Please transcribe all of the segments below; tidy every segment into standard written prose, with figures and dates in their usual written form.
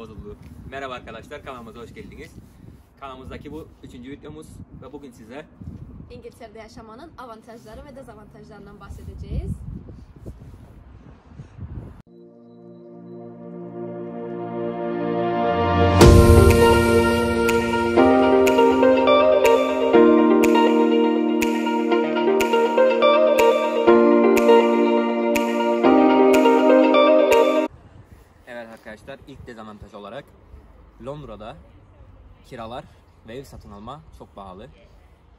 bozuldu. Merhaba arkadaşlar, kanalımıza hoş geldiniz. Kanalımızdaki bu 3. videomuz ve bugün size İngiltere'de yaşamanın avantajları ve dezavantajlarından bahsedeceğiz. İlk dezavantaj olarak Londra'da kiralar ve ev satın alma çok pahalı.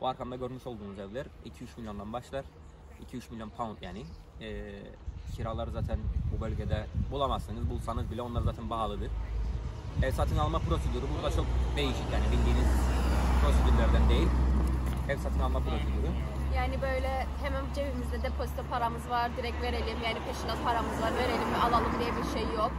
Bu arkamda görmüş olduğunuz evler 2-3 milyondan başlar. 2-3 milyon pound yani. Kiraları zaten bu bölgede bulamazsınız. Bulsanız bile onlar zaten pahalıdır. Ev satın alma prosedürü burada çok değişik yani bildiğiniz prosedürlerden değil. Ev satın alma prosedürü. Yani böyle hemen cebimizde depozito paramız var direkt verelim yani peşinat paramız var verelim alalım diye bir şey yok.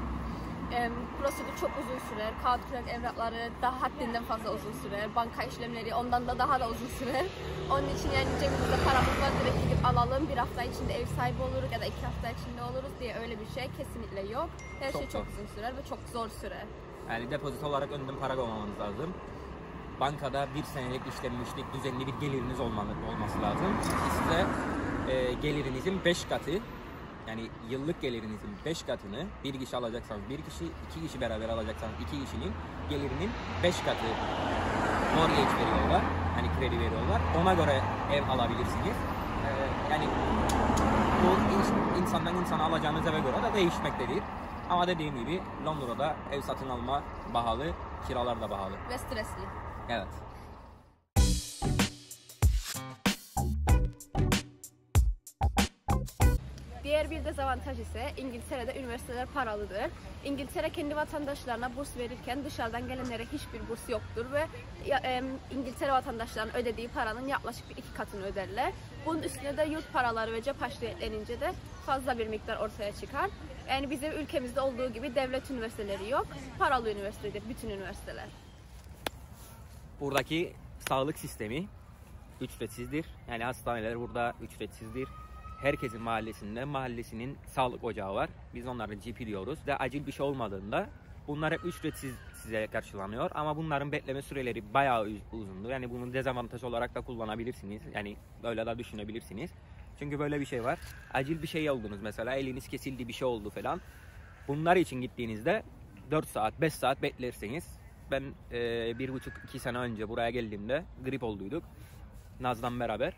Prosedür çok uzun sürer, kağıt kürek evrakları daha haddinden fazla uzun sürer, banka işlemleri ondan da daha da uzun sürer. Onun için yani cebimizde paramız var direkt gidip alalım, bir hafta içinde ev sahibi oluruz ya da 2 hafta içinde oluruz diye öyle bir şey kesinlikle yok. Her şey çok uzun sürer ve çok zor sürer. Yani depozito olarak önden para koymamamız lazım. Bankada 1 senelik işlenmişlik, düzenli bir geliriniz olması lazım. Size gelirinizin 5 katı. Yani yıllık gelirinizin 5 katını bir kişi alacaksanız bir kişi, 2 kişi beraber alacaksanız 2 kişinin gelirinin 5 katı mortgage veriyorlar, hani kredi veriyorlar. Ona göre ev alabilirsiniz. Yani bu insandan insana alacağınız eve göre de değişmektedir. Ama dediğim gibi Londra'da ev satın alma pahalı, kiralar da pahalı. Ve stresli. Evet. Diğer bir dezavantaj ise İngiltere'de üniversiteler paralıdır. İngiltere kendi vatandaşlarına burs verirken dışarıdan gelenlere hiçbir burs yoktur ve İngiltere vatandaşlarının ödediği paranın yaklaşık 2 katını öderler. Bunun üstüne de yurt paraları ve cep harçlığı eklenince de fazla bir miktar ortaya çıkar. Yani bizim ülkemizde olduğu gibi devlet üniversiteleri yok, paralı üniversitedir bütün üniversiteler. Buradaki sağlık sistemi ücretsizdir. Yani hastaneler burada ücretsizdir. Herkesin mahallesinin sağlık ocağı var. Biz onlara GP diyoruz. Ve acil bir şey olmadığında bunlar hep ücretsiz size karşılanıyor. Ama bunların bekleme süreleri bayağı uzundur. Yani bunu dezavantaj olarak da kullanabilirsiniz. Yani böyle de düşünebilirsiniz. Çünkü böyle bir şey var. Acil bir şey oldunuz mesela. Eliniz kesildi, bir şey oldu falan. Bunlar için gittiğinizde 4 saat, 5 saat beklersiniz. Ben 1,5-2 sene önce buraya geldiğimde grip olduyduk. Naz'dan beraber.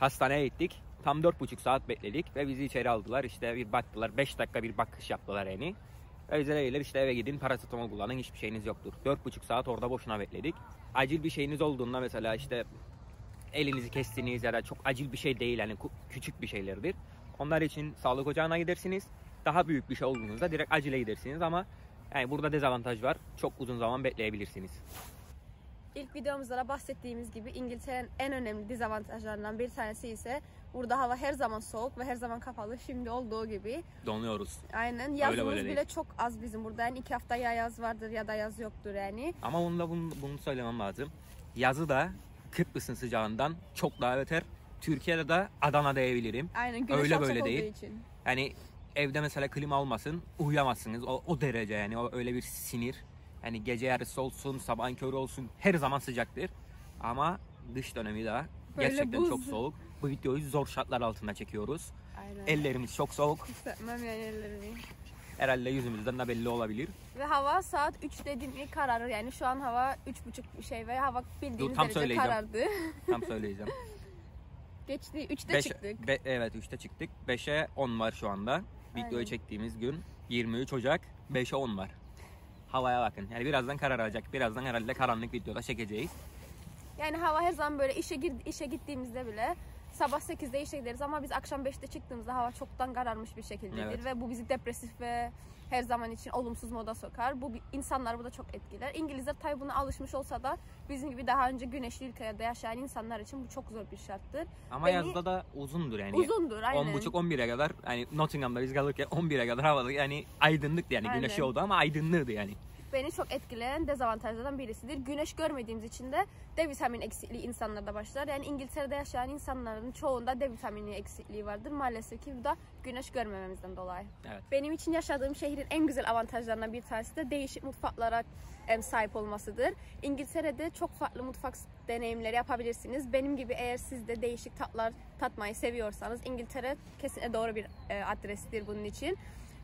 Hastaneye gittik. Tam 4,5 saat bekledik ve bizi içeri aldılar. İşte bir baktılar, 5 dakika bir bakış yaptılar yani. Ve bize dediler işte eve gidin, parasetamol kullanın, hiçbir şeyiniz yoktur. 4,5 saat orada boşuna bekledik. Acil bir şeyiniz olduğunda mesela işte elinizi kestiniz ya da çok acil bir şey değil yani küçük bir şeylerdir. Onlar için sağlık ocağına gidersiniz. Daha büyük bir şey olduğunuzda direkt acile gidersiniz ama yani burada dezavantaj var. Çok uzun zaman bekleyebilirsiniz. İlk videomuzda bahsettiğimiz gibi İngiltere'nin en önemli dezavantajlarından bir tanesi ise burada hava her zaman soğuk ve her zaman kapalı. Şimdi olduğu gibi donuyoruz. Aynen. Yazımız bile değil. Çok az bizim burada. Yani 2 hafta ya yaz vardır ya da yaz yoktur yani. Ama bunu söylemem lazım. Yazı da Kıbrıs'ın sıcağından çok daha öter. Türkiye'de de Adana diyebilirim. Aynen. Güneş öyle böyle değil. İçin. Yani evde mesela klima olmasın uyuyamazsınız. O derece yani öyle bir sinir. Yani gece yarısı olsun, sabahın körü olsun her zaman sıcaktır. Ama dış dönemi de gerçekten çok soğuk. Bu videoyu zor şartlar altında çekiyoruz. Aynen. Ellerimiz çok soğuk. Hissetmem yani ellerimi. Herhalde yüzümüzden de belli olabilir. Ve hava saat 3 dediğimde kararır. Yani şu an hava 3,5 bir şey ve hava bildiğiniz derece karardı. Tam söyleyeceğim. Geçti. 3'te çıktık. Evet 3'te çıktık. 5'e 10 var şu anda. Videoyu aynen çektiğimiz gün 23 Ocak 5'e 10 var. Havaya bakın. Yani birazdan kararacak. Birazdan herhalde karanlık videoda çekeceğiz. Yani hava her zaman böyle işe gittiğimizde bile sabah 8'de işe gideriz ama biz akşam 5'te çıktığımızda hava çoktan kararmış bir şekildedir. Evet. Ve bu bizi depresif ve her zaman için olumsuz moda sokar. Bu insanlar bu da çok etkiler. İngilizler tabii buna alışmış olsa da bizim gibi daha önce güneşli ülkelerde yaşayan insanlar için bu çok zor bir şarttır. Ama yazda da uzundur yani. Uzundur aynen. 10.30-11'e kadar yani Nottingham'da biz kalırken 11'e kadar havada yani aydınlıktı yani aynen. Güneşi oldu ama aydınlığıydı yani. beni çok etkileyen dezavantajlardan birisidir. Güneş görmediğimiz için de D vitamini eksikliği insanlarda başlar. Yani İngiltere'de yaşayan insanların çoğunda D vitamini eksikliği vardır. Maalesef ki bu da güneş görmememizden dolayı. Evet. Benim için yaşadığım şehrin en güzel avantajlarından bir tanesi de değişik mutfaklara sahip olmasıdır. İngiltere'de çok farklı mutfak deneyimleri yapabilirsiniz. Benim gibi eğer siz de değişik tatlar tatmayı seviyorsanız İngiltere kesinlikle doğru bir adrestir bunun için.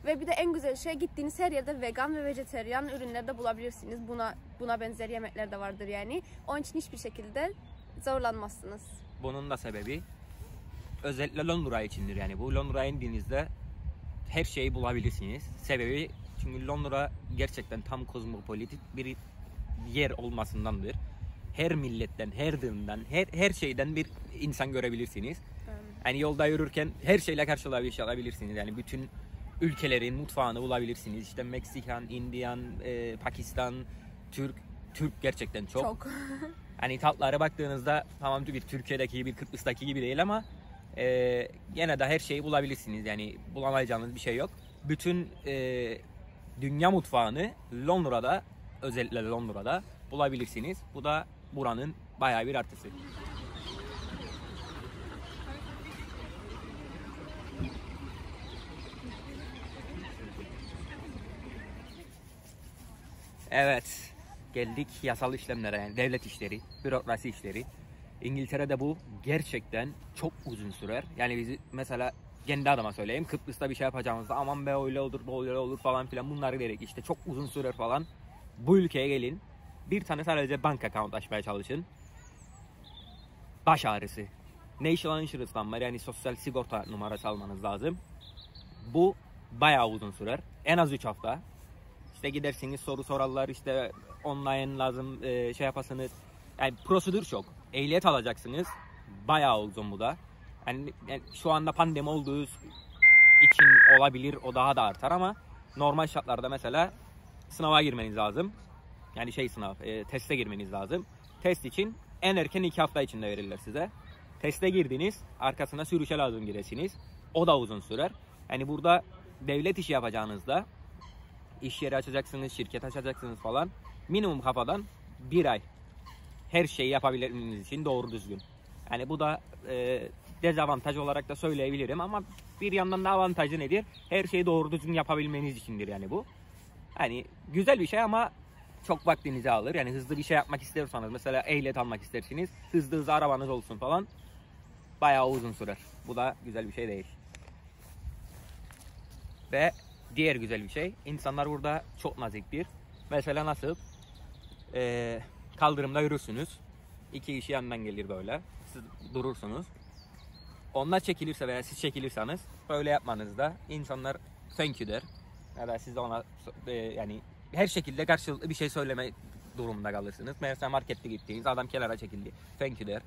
Ve bir de en güzel şey, gittiğiniz her yerde vegan ve vejetaryen ürünler de bulabilirsiniz. Buna benzer yemekler de vardır yani. Onun için hiçbir şekilde zorlanmazsınız. Bunun da sebebi özellikle Londra içindir yani. Bu Londra'ya indiğinizde her şeyi bulabilirsiniz. Sebebi çünkü Londra gerçekten tam kozmopolit bir yer olmasındandır. Her milletten, her dinden, her şeyden bir insan görebilirsiniz. Yani yolda yürürken her şeyle karşılaşabilirsiniz. Yani bütün ülkelerin mutfağını bulabilirsiniz. İşte Meksikan, Indian, Pakistan, Türk gerçekten çok. Hani tatlara baktığınızda tamam bir Türkiye'deki, bir Kıbrıs'taki gibi değil ama gene de her şeyi bulabilirsiniz. Yani bulamayacağınız bir şey yok. Bütün dünya mutfağını Londra'da, özellikle Londra'da bulabilirsiniz. Bu da buranın bayağı bir artısı. Evet, geldik yasal işlemlere, yani devlet işleri, bürokrasi işleri. İngiltere'de bu gerçekten çok uzun sürer. Yani bizi mesela kendi adıma söyleyeyim, Kıbrıs'ta bir şey yapacağımızda aman be öyle olur, böyle olur falan filan bunlar diyerek işte çok uzun sürer falan. Bu ülkeye gelin, bir tane sadece banka account açmaya çalışın. Baş ağrısı. National Insurance'dan var, yani sosyal sigorta numarası almanız lazım. Bu bayağı uzun sürer, en az 3 hafta. İşte gidersiniz, soru sorarlar, işte online lazım şey yapasınız. Yani prosedür çok. Ehliyet alacaksınız. Bayağı uzun bu da. Yani şu anda pandemi olduğu için olabilir, o daha da artar ama normal şartlarda mesela sınava girmeniz lazım. Yani teste girmeniz lazım. Test için en erken 2 hafta içinde verirler size. Teste girdiniz, arkasına sürüşe lazım giresiniz. O da uzun sürer. Yani burada devlet işi yapacağınızda İş yeri açacaksınız, şirket açacaksınız falan. Minimum kafadan 1 ay. Her şeyi yapabilmeniz için doğru düzgün. Yani bu da dezavantaj olarak da söyleyebilirim ama bir yandan da avantajı nedir? Her şeyi doğru düzgün yapabilmeniz içindir yani bu. Yani güzel bir şey ama çok vaktinizi alır. Yani hızlı bir şey yapmak istiyorsanız mesela ehliyet almak istersiniz. Hızlı arabanız olsun falan. Bayağı uzun sürer. Bu da güzel bir şey değil. Ve diğer güzel bir şey, insanlar burada çok naziktir. Mesela nasıl? Kaldırımda yürürsünüz. 2 kişi yandan gelir böyle. Siz durursunuz. Onlar çekilirse veya siz çekilirseniz böyle yapmanızda insanlar thank you der. Ya da siz de ona yani her şekilde karşılıklı bir şey söyleme durumunda kalırsınız. Mesela markette gittiğiniz adam kenara çekildi. Thank you der.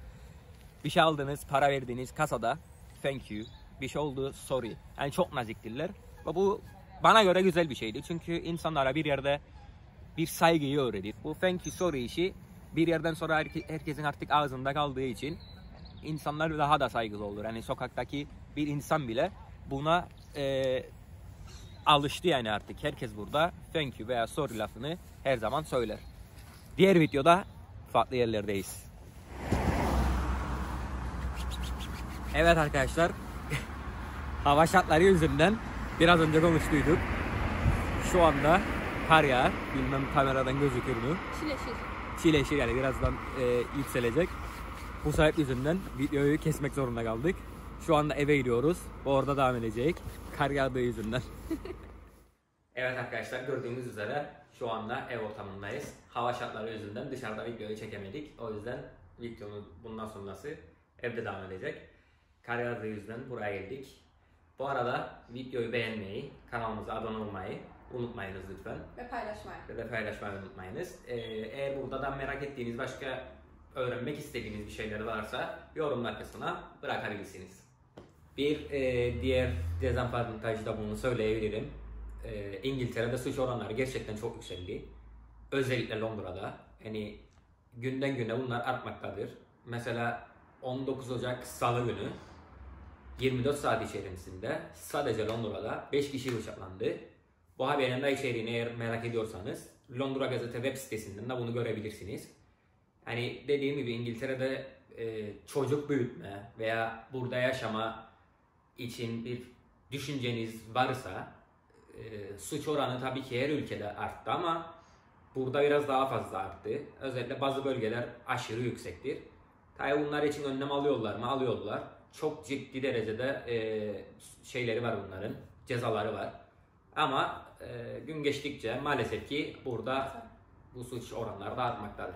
Bir şey aldınız, para verdiniz kasada. Thank you. Bir şey oldu, sorry. Yani çok naziktirler. Ve bu bana göre güzel bir şeydi çünkü insanlara bir yerde bir saygıyı öğretir. Bu thank you sorry işi bir yerden sonra herkesin artık ağzında kaldığı için insanlar daha da saygılı olur. Yani sokaktaki bir insan bile buna alıştı yani artık. Herkes burada thank you veya sorry lafını her zaman söyler. Diğer videoda farklı yerlerdeyiz. Evet arkadaşlar, hava şartları yüzünden biraz önce konuştuyduk. Şu anda kar yağar. Bilmem kameradan gözükür mü? Çileşir yani birazdan yükselecek. Bu sebep yüzünden videoyu kesmek zorunda kaldık. Şu anda eve gidiyoruz. Orada devam edecek. Kar yağdığı yüzünden. Evet arkadaşlar, gördüğünüz üzere şu anda ev ortamındayız. Hava şartları yüzünden dışarıda videoyu çekemedik. O yüzden videonun bundan sonrası evde devam edecek. Kar yağdığı yüzünden buraya geldik. Bu arada videoyu beğenmeyi, kanalımıza abone olmayı unutmayınız lütfen. Ve paylaşmayı. Unutmayınız. Eğer burada da merak ettiğiniz, başka öğrenmek istediğiniz bir şeyler varsa yorumlar kısmına bırakabilirsiniz. Bir diğer dezavantajda bunu söyleyebilirim. İngiltere'de suç oranları gerçekten çok yükseldi. Özellikle Londra'da. Yani günden güne bunlar artmaktadır. Mesela 19 Ocak Salı günü 24 saat içerisinde sadece Londra'da 5 kişi bıçaklandı. Bu haberin de içeriğini eğer merak ediyorsanız Londra Gazete web sitesinden de bunu görebilirsiniz. Hani dediğim gibi İngiltere'de çocuk büyütme veya burada yaşama için bir düşünceniz varsa suç oranı tabii ki her ülkede arttı ama burada biraz daha fazla arttı. Özellikle bazı bölgeler aşırı yüksektir. Tabii bunlar için önlem alıyorlar mı? Alıyorlar. Çok ciddi derecede şeyleri var bunların, cezaları var. Ama gün geçtikçe maalesef ki burada bu suç oranları da artmaktadır.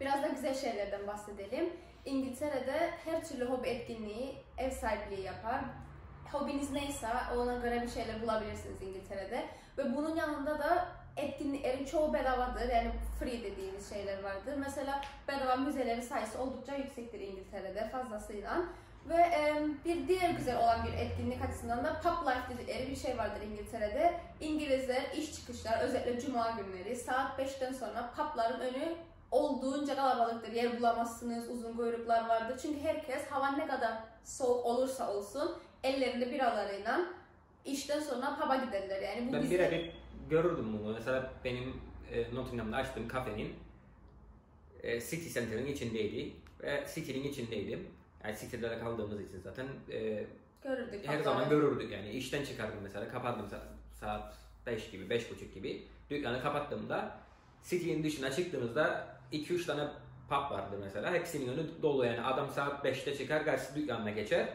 Biraz da güzel şeylerden bahsedelim. İngiltere'de her türlü hobi etkinliği ev sahipliği yapar. Hobiniz neyse ona göre bir şeyler bulabilirsiniz İngiltere'de. Ve bunun yanında da etkinliklerin çoğu bedavadır. Yani free dediğimiz şeyler vardır. Mesela bedava müzelerin sayısı oldukça yüksektir İngiltere'de fazlasıyla. Ve bir diğer güzel olan bir etkinlik açısından da pub life dedikleri bir şey vardır İngiltere'de. İngilizler iş çıkışları, özellikle cuma günleri saat 5'ten sonra pubların önü olduğunca kalabalıktır. Yer bulamazsınız, uzun kuyruklar vardır. Çünkü herkes hava ne kadar soğuk olursa olsun ellerinde biralarıyla işten sonra pub'a giderler. Yani bu ben bize... birebir görürdüm bunu. Mesela benim Nottingham'da açtığım kafenin City Center'ın içindeydi ve City'nin içindeydim. Yani City'de de kaldığımız için zaten görürdük, her zaman görürdük. Yani işten çıkardım mesela, kapattım saat 5 gibi, 5.30 gibi. Dükkanı kapattığımda City'nin dışına çıktığımızda 2-3 tane pub vardı mesela. Hepsinin önü dolu yani. Adam saat 5'te çıkar, karşı dükkanına geçer.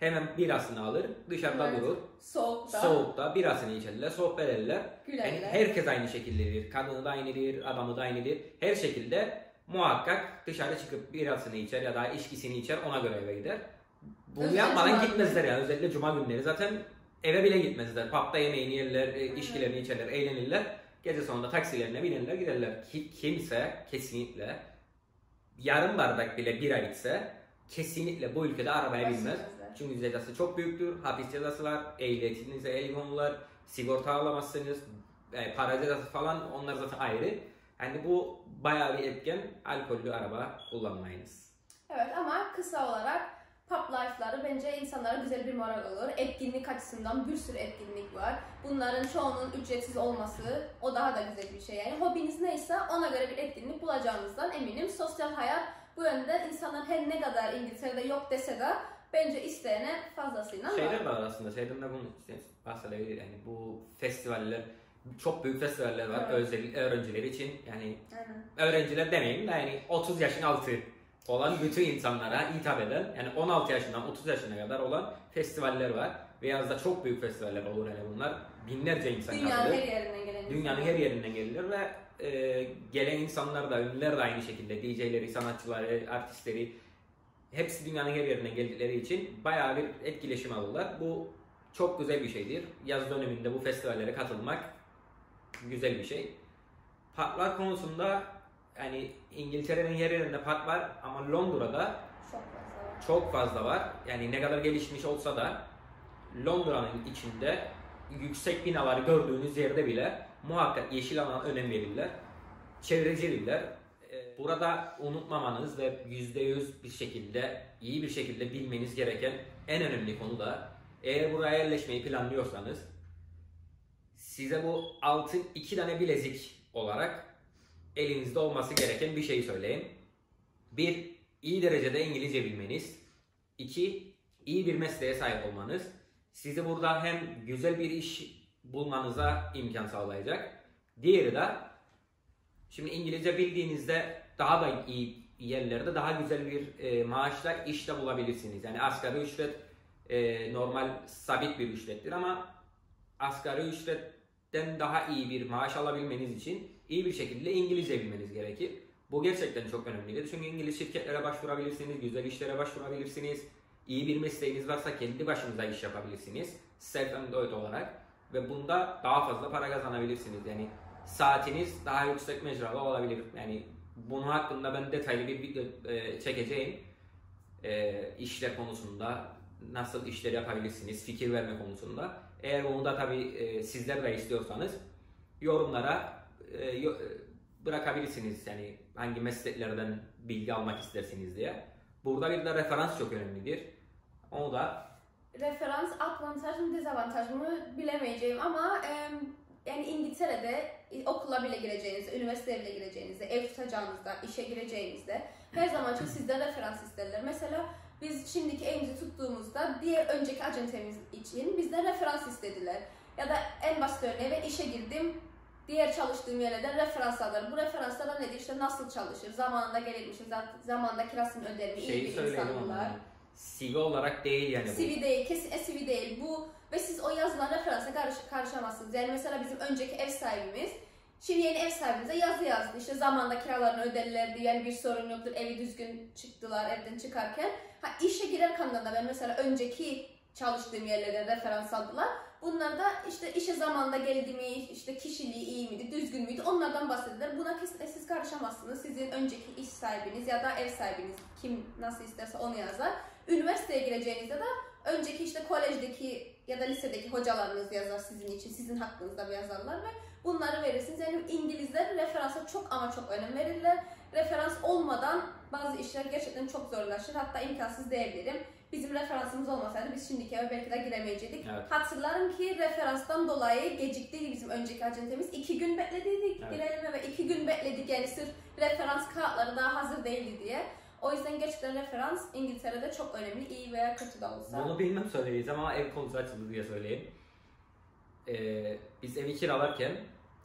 Hemen birasını alır, dışarıda durur. Soğukta. Soğukta birasını içerler, sohbet ederler. Yani herkes aynı şekildedir. Kadını da aynıdır, adamı da aynıdır. Her şekilde muhakkak dışarı çıkıp birasını içer ya da içkisini içer, ona göre eve gider. Bunu özellikle yapmadan gitmezler yani. Özellikle cuma günleri zaten eve bile gitmezler. Pub'da yemeğini yerler, içkilerini içerler, eğlenirler. Gece sonunda taksilerine binerler, giderler. Kimse kesinlikle yarım bardak bile bira içse kesinlikle bu ülkede arabaya binmez. Çünkü cezası çok büyüktür. Hapis cezası var, ehliyetinize el konulur, sigorta alamazsınız, para cezası falan, onlar zaten ayrı. Yani bu bayağı bir etken, alkollü araba kullanmayınız. Evet, ama kısa olarak pub life'ları bence insanlara güzel bir moral olur. Etkinlik açısından bir sürü etkinlik var. Bunların çoğunun ücretsiz olması o daha da güzel bir şey. Yani hobiniz neyse ona göre bir etkinlik bulacağınızdan eminim. Sosyal hayat bu yönde insanların her ne kadar İngiltere'de yok dese de bence isteyene fazlasıyla var. Şeyler var aslında, şeyden de bunu bahsedebilir. Yani bu festivaller, çok büyük festivaller var, evet. Özellikle öğrenciler için. Yani aynen. Öğrenciler demeyeyim de yani 30 yaşın altı olan bütün insanlara hitap eden, yani 16 yaşından 30 yaşına kadar olan festivaller var. Ve yazda çok büyük festivaller olur yani bunlar. Binlerce insan katılır. Dünyanın her yerinden gelen. Dünyanın her yerinden gelir ve gelen insanlar da, ünlüler de aynı şekilde, DJ'leri, sanatçıları, artistleri, hepsi dünyanın her yerinden geldikleri için bayağı bir etkileşim alırlar. Bu çok güzel bir şeydir. Yaz döneminde bu festivallere katılmak güzel bir şey. Pub'lar konusunda yani İngiltere'nin her yerinde pub var ama Londra'da çok fazla var. Yani ne kadar gelişmiş olsa da Londra'nın içinde yüksek binaları gördüğünüz yerde bile muhakkak yeşil alana önem verirler. Çevrecidirler. Burada unutmamanız ve %100 bir şekilde, iyi bir şekilde bilmeniz gereken en önemli konu da, eğer buraya yerleşmeyi planlıyorsanız size bu altın 2 tane bilezik olarak elinizde olması gereken bir şey söyleyeyim. 1. İyi derecede İngilizce bilmeniz. 2. İyi bir mesleğe sahip olmanız. Sizi burada hem güzel bir iş bulmanıza imkan sağlayacak. Diğeri de, şimdi İngilizce bildiğinizde daha da iyi yerlerde daha güzel bir maaşla iş de bulabilirsiniz. Yani asgari ücret normal sabit bir ücrettir ama asgari ücretten daha iyi bir maaş alabilmeniz için iyi bir şekilde İngilizce bilmeniz gerekir. Bu gerçekten çok önemlidir. Çünkü İngiliz şirketlere başvurabilirsiniz, güzel işlere başvurabilirsiniz. İyi bir mesleğiniz varsa kendi başınıza iş yapabilirsiniz. Self-employed olarak ve bunda daha fazla para kazanabilirsiniz. Yani saatiniz daha yüksek mecrada olabilir. Yani bunun hakkında ben detaylı bir video çekeceğim. İşler konusunda nasıl işleri yapabilirsiniz, fikir verme konusunda. Eğer onu da tabii sizler de istiyorsanız yorumlara bırakabilirsiniz. Yani hangi mesleklerden bilgi almak istersiniz diye. Burada bir de referans çok önemlidir. Onu da... Referans avantaj mı dezavantaj mı bilemeyeceğim ama Yani İngiltere'de okula bile gireceğinizde, üniversiteye bile gireceğinizde, ev tutacağınızda, işe gireceğinizde her zaman için sizden referans isterler. Mesela biz şimdiki evimizi tuttuğumuzda diğer önceki acentemiz için bizden referans istediler. Ya da en basit örneği ve işe girdim, diğer çalıştığım yerlerden referans alırım. Bu referanslar nedir? İşte nasıl çalışır, zamanında gelirmişim, zamanında kirasını öderim, iyi bir insanlar. CV olarak değil yani bu. CV değil, kesin CV değil bu ve siz o yazılan referansa karışamazsınız. Yani mesela bizim önceki ev sahibimiz, şimdi yeni ev sahibimize yazı yazdı. İşte zamanında kiralarını öderlerdi, yani bir sorun yoktur, evi düzgün çıktılar evden çıkarken. Ha, işe girerken de ben mesela önceki çalıştığım yerlerden referans aldılar. Bunlar da işte işe zamanında geldi mi, işte kişiliği iyi miydi, düzgün müydü onlardan bahsediler. Buna kesinlikle siz karışamazsınız. Sizin önceki iş sahibiniz ya da ev sahibiniz kim nasıl isterse onu yazar. Üniversiteye gireceğinizde de önceki işte kolejdeki ya da lisedeki hocalarınız yazar sizin için, sizin hakkınızda yazarlar ve bunları verirsiniz. Yani İngilizler referansa çok ama çok önem verirler. Referans olmadan bazı işler gerçekten çok zorlaşır, hatta imkansız diyebilirim. Bizim referansımız olmasaydı biz şimdiki eve belki de giremeyecektik. Evet. Hatırlarım ki referanstan dolayı geciktik, bizim önceki acentemiz 2 gün bekledik, evet, girelim ve 2 gün bekledik yani sırf referans kağıtları daha hazır değildi diye. O yüzden gerçekten referans İngiltere'de çok önemli, iyi veya kötü de olsa. Bunu bilmem söyleyeceğim ama ev konusu açıldı diye söyleyeyim. Biz evi kiralarken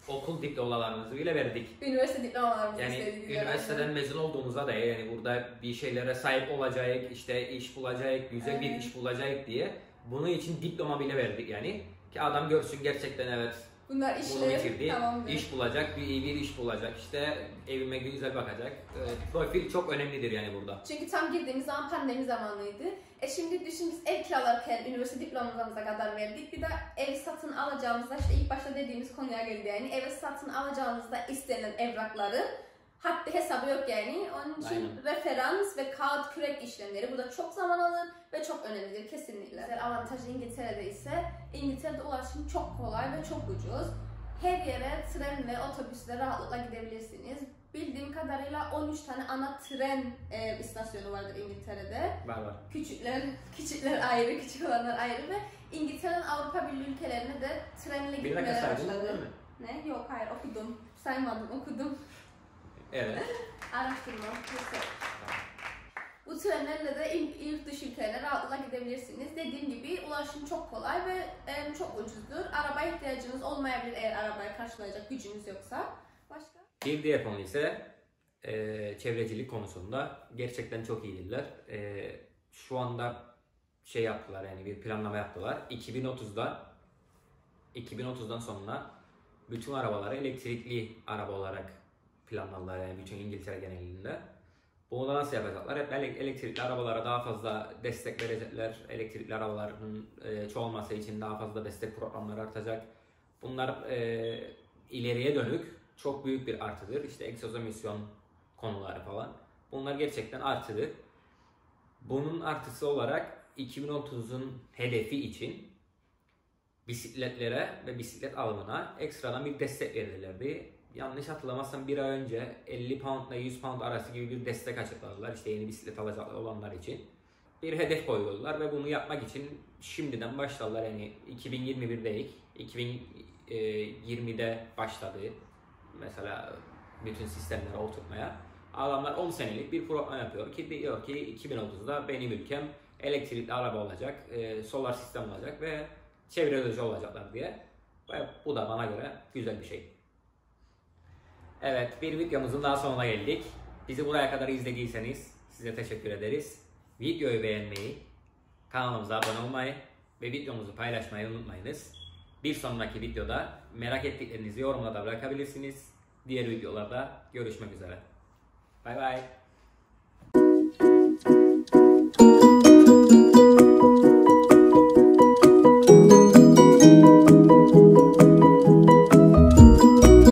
okul diplomalarımızı bile verdik. Üniversite diplomalarımızı yani istedik. Üniversiteden mezun olduğumuzda da yani burada bir şeylere sahip olacak, işte iş bulacak, güzel bir iş bulacak diye bunun için diploma bile verdik yani. Ki adam görsün gerçekten evet. Bunlar işleri tamamdır. İş bulacak, bir iş bulacak, işte evime güzel bakacak. Profil çok önemlidir yani burada. Çünkü tam girdiğimiz zaman pandemi zamanıydı. Şimdi düşün biz ev kiralarken üniversite diplomamıza kadar verdik. Bir de ev satın alacağımızda işte ilk başta dediğimiz konuya geldi yani. Eve satın alacağınızda istenen evrakları haddi hesabı yok yani. Onun için aynen, referans ve kağıt kürek işlemleri burada çok zaman alır ve çok önemlidir kesinlikle. Avantajı İngiltere'de ise İngiltere'de ulaşım çok kolay ve çok ucuz. Her yere tren ve otobüsle rahatlıkla gidebilirsiniz. Bildiğim kadarıyla 13 tane ana tren istasyonu vardır İngiltere'de. Var. Küçükler ayrı, küçük olanlar ayrı ve İngiltere'nin Avrupa Birliği ülkelerine de trenle gitmeleri başladı. Ne? Yok hayır okudum. Saymadım, okudum. Evet. Araştırma. Bu trenlerle de yurt dışı ülkelerine rahatlıkla gidebilirsiniz. Dediğim gibi ulaşım çok kolay ve çok ucuzdur. Arabaya ihtiyacınız olmayabilir eğer arabayı karşılayacak gücünüz yoksa. Başka? Bir diğer konu ise çevrecilik konusunda gerçekten çok iyidirler. Şu anda şey yaptılar yani bir planlama yaptılar. 2030'dan sonra bütün arabaları elektrikli araba olarak planlarlar yani bütün İngiltere genelinde. Bunu da nasıl yapacaklar? Hep elektrikli arabalara daha fazla destek verecekler. Elektrikli arabaların çoğalması için daha fazla destek programları artacak. Bunlar ileriye dönük çok büyük bir artıdır. İşte egzoz emisyon konuları falan. Bunlar gerçekten artıdır. Bunun artısı olarak 2030'un hedefi için bisikletlere ve bisiklet alımına ekstradan bir destek verilirdi. Yanlış hatırlamazsam bir ay önce 50 pound ile 100 pound arası gibi bir destek açıkladılar. İşte yeni bisiklet alacaklar olanlar için. Bir hedef koyuyorlar ve bunu yapmak için şimdiden başladılar. Yani 2021'de ilk, 2020'de başladı mesela bütün sistemleri oturtmaya. Adamlar 10 senelik bir program yapıyor ki diyor ki 2030'da benim ülkem elektrikli araba olacak, solar sistem olacak ve çevreci olacaklar diye. Ve bu da bana göre güzel bir şey. Evet, bir videomuzun daha sonuna geldik. Bizi buraya kadar izlediyseniz size teşekkür ederiz. Videoyu beğenmeyi, kanalımıza abone olmayı ve videomuzu paylaşmayı unutmayınız. Bir sonraki videoda merak ettiklerinizi yorumlarda bırakabilirsiniz. Diğer videolarda görüşmek üzere. Bay bay.